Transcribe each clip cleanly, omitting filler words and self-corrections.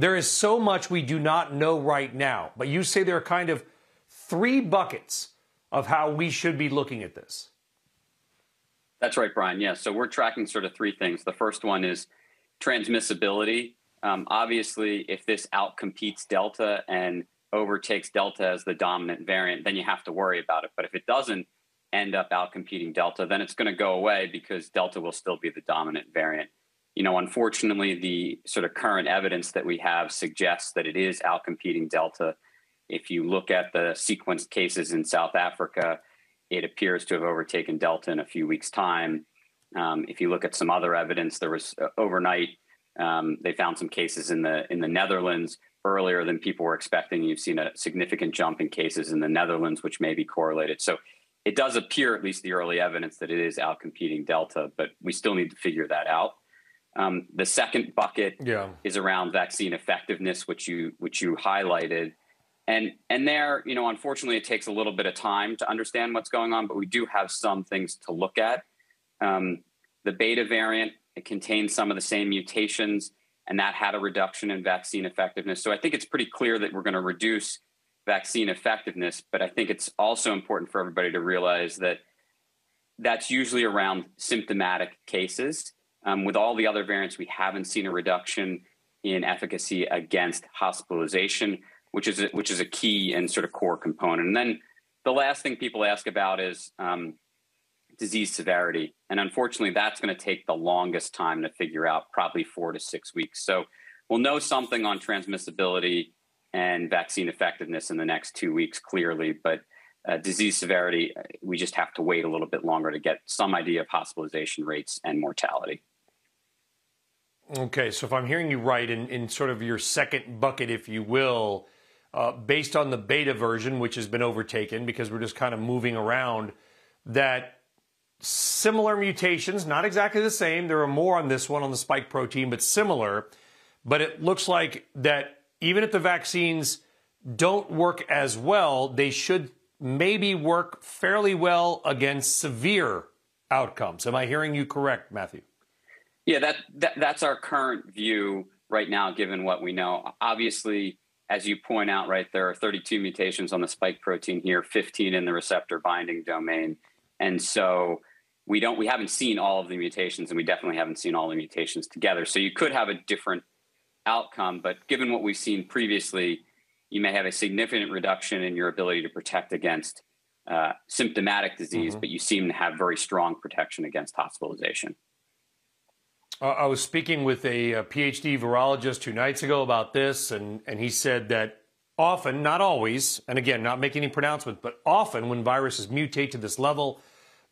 There is so much we do not know right now. But you say there are kind of three buckets of how we should be looking at this. That's right, Brian. Yeah, so we're tracking sort of three things. The first one is transmissibility. Obviously, if this outcompetes Delta and overtakes Delta as the dominant variant, then you have to worry about it. But if it doesn't end up outcompeting Delta, then it's going to go away because Delta will still be the dominant variant. You know, unfortunately, the sort of current evidence that we have suggests that it is outcompeting Delta. If you look at the sequenced cases in South Africa, it appears to have overtaken Delta in a few weeks' time. If you look at some other evidence, there was overnight, they found some cases in the Netherlands earlier than people were expecting. You've seen a significant jump in cases in the Netherlands, which may be correlated. So it does appear, at least the early evidence, that it is outcompeting Delta, but we still need to figure that out. The second bucket is around vaccine effectiveness, which you highlighted. And there, you know, unfortunately, it takes a little bit of time to understand what's going on, but we do have some things to look at. The beta variant, it contains some of the same mutations, and that had a reduction in vaccine effectiveness. So I think it's pretty clear that we're going to reduce vaccine effectiveness, but I think it's also important for everybody to realize that that's usually around symptomatic cases. With all the other variants, we haven't seen a reduction in efficacy against hospitalization, which is a key and sort of core component. And then the last thing people ask about is disease severity. And unfortunately, that's going to take the longest time to figure out, probably 4 to 6 weeks. So we'll know something on transmissibility and vaccine effectiveness in the next 2 weeks, clearly. But disease severity, we just have to wait a little bit longer to get some idea of hospitalization rates and mortality. Okay, so if I'm hearing you right, in sort of your second bucket, if you will, based on the beta version, which has been overtaken because we're just kind of moving around, that similar mutations, not exactly the same. There are more on this one on the spike protein, but similar. But it looks like that even if the vaccines don't work as well, they should maybe work fairly well against severe outcomes. Am I hearing you correct, Matthew? Yeah, that's our current view right now, given what we know. Obviously, as you point out, right, there are 32 mutations on the spike protein here, 15 in the receptor binding domain. And so we haven't seen all of the mutations, and we definitely haven't seen all the mutations together. So you could have a different outcome, but given what we've seen previously, you may have a significant reduction in your ability to protect against symptomatic disease, but you seem to have very strong protection against hospitalization. I was speaking with a PhD virologist 2 nights ago about this, and he said that often, not always, and again, not making any pronouncements, but often when viruses mutate to this level,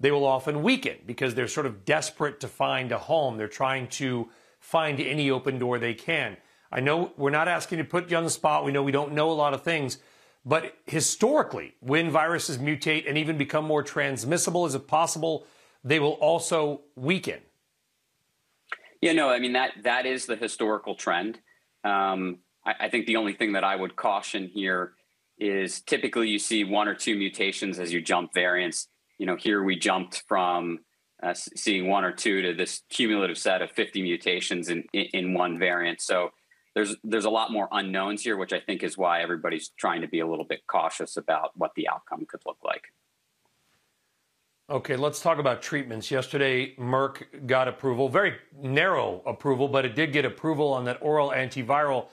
they will often weaken because they're sort of desperate to find a home. They're trying to find any open door they can. I know we're not asking you to put you on the spot. We know we don't know a lot of things. But historically, when viruses mutate and even become more transmissible, is it possible they will also weaken? Yeah, no, I mean, that is the historical trend. I think the only thing that I would caution here is typically you see 1 or 2 mutations as you jump variants. You know, here we jumped from seeing 1 or 2 to this cumulative set of 50 mutations in one variant. So there's a lot more unknowns here, which I think is why everybody's trying to be a little bit cautious about what the outcome could look like. Okay, let's talk about treatments. Yesterday, Merck got approval, very narrow approval, but it did get approval on that oral antiviral.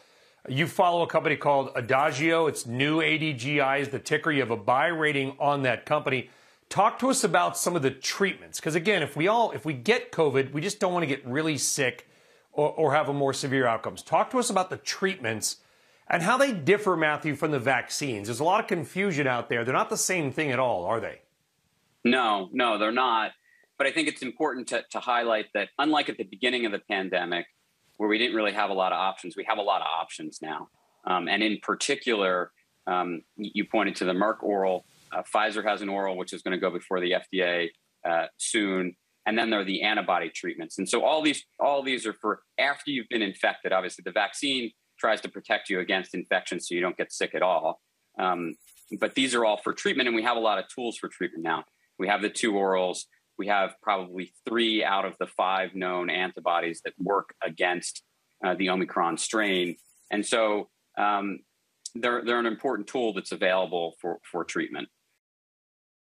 You follow a company called Adagio. It's new. ADGI is the ticker. You have a buy rating on that company. Talk to us about some of the treatments. Because again, if we get COVID, we just don't want to get really sick or have a more severe outcomes. Talk to us about the treatments and how they differ, Matthew, from the vaccines. There's a lot of confusion out there. They're not the same thing at all, are they? No, they're not. But I think it's important to highlight that unlike at the beginning of the pandemic, where we didn't really have a lot of options, we have a lot of options now. And in particular, you pointed to the Merck oral. Pfizer has an oral, which is going to go before the FDA soon. And then there are the antibody treatments. And so all these are for after you've been infected. Obviously, the vaccine tries to protect you against infection so you don't get sick at all. But these are all for treatment, and we have a lot of tools for treatment now. We have the 2 orals. We have probably 3 out of the 5 known antibodies that work against the Omicron strain. And so they're an important tool that's available for treatment.